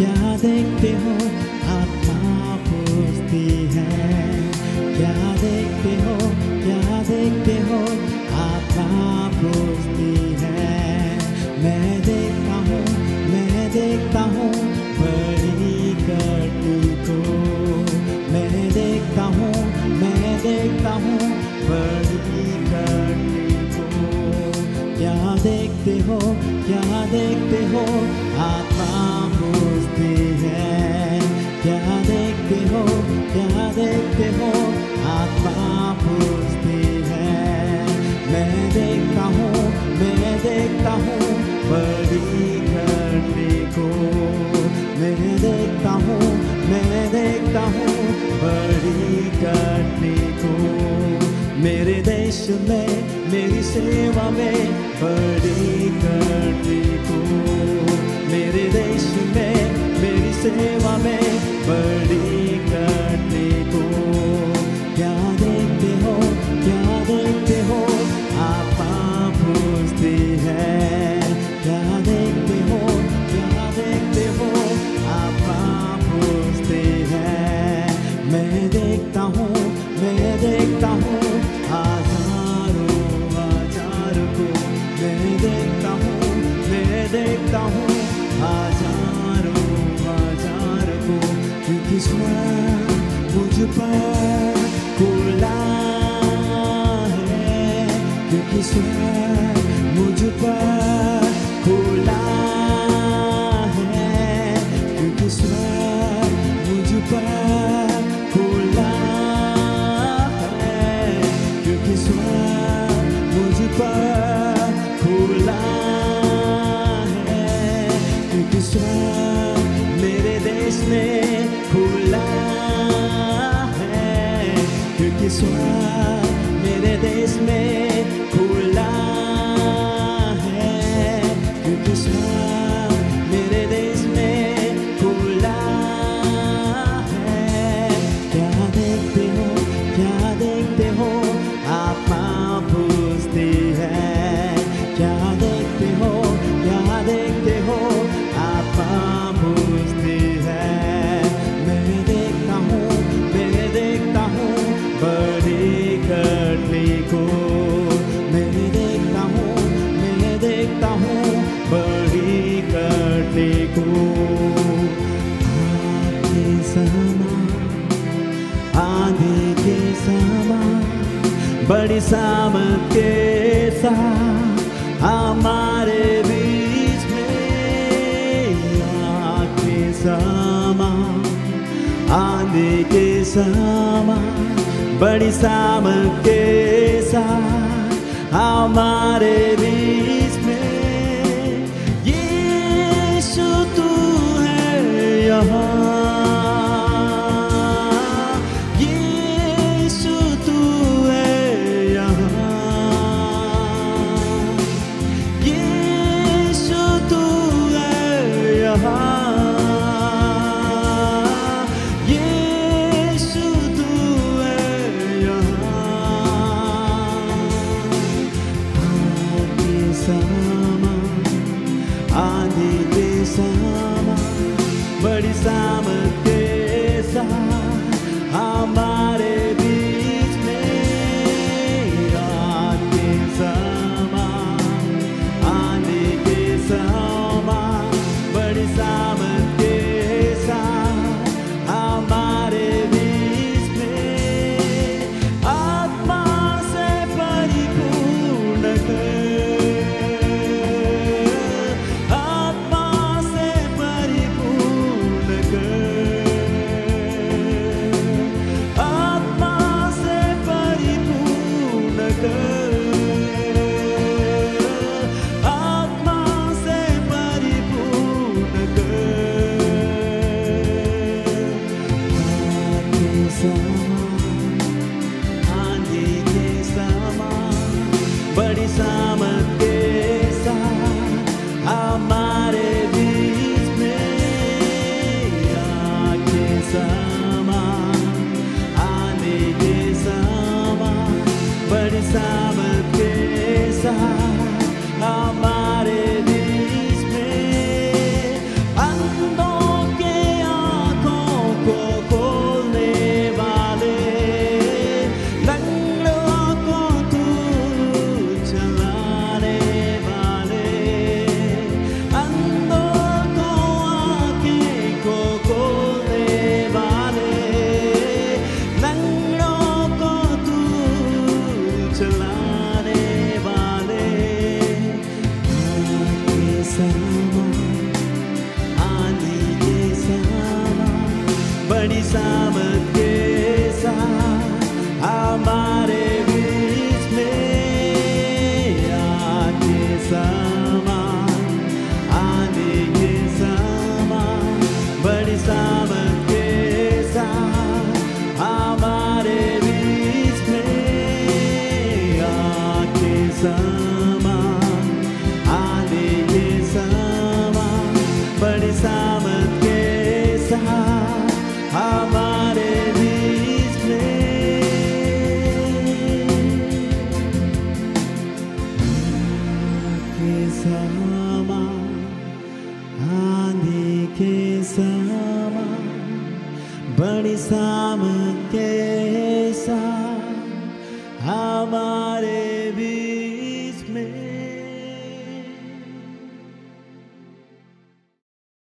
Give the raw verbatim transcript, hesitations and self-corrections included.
क्या देखते हो आत्मा पूछती है, क्या देखते हो क्या देखते हो आत्मा पूछती है। मैं देखता हूँ मैं देखता हूँ बड़ी कटी को, मैं देखता हूँ मैं देखता हूँ बड़ी कटी को। क्या देखते हो क्या देखते हो आत्मा पूछती है, क्या देखते हो क्या देखते हो आत्मा पूछती है। मैं देखता हूँ मैं देखता हूँ बड़ी करने को, मैं देखता हूँ मैं देखता हूँ बड़ी करने को। मेरे देश में मेरी सेवा में बड़ी करने को, मेरे देश में मेरी सेवा में बड़ी करने को। क्या देखते हो क्या देखते हो आत्मा पूछती है, क्या देखते हो क्या देखते हो आत्मा पूछती है। मैं देखता हूँ मैं देखता हूँ हजारों हजारों को, मैं देखता हूँ मैं देखता हूँ हजारों हजारों को। क्योंकि स्वयं मुझ पर खुला है, क्योंकि स्वयं मुझ पर खुला है, क्योंकि स्वयं मुझ पर खुला है, क्योंकि स्वयं मुझ पर खुला है, क्योंकि स्वयं मेरे देश में खुला है, क्योंकि स्वयं मेरे देश में खुला है, क्योंकि स्वयं मेरे देश में खुला है। क्या देखते हो क्या देखते हो आत्मा पूछती है, क्या देखते हो क्या देखते हो आत्मा पूछती है। मैं देखता हूँ मैं देखता हूँ बड़ी करने को, मैं देखता हूँ मैं देखता हूँ बड़ी करने को। आंधी समा आंधी के समा बड़ी सामत के साथ हमारे बीच में आके समा आंधी के समा बड़ी सामत के साथ हमारे बीच में। यीशु तू है यहाँ, यीशु तू है यहाँ, यीशु तू है यहाँ। आंधी के समा बड़ी सामत के साथ हमारे बीच में आके समा, आंधी के समा बड़ी सामत के साथ हमारे बीच में। आत्मा से परिपूर्ण कर, बड़ी सामत के साथ हमारे बीच में आके समा, आने के समा बड़ी सामत के साथ हमारे बीच में। अंधों बड़ी शाम के साथ हमारे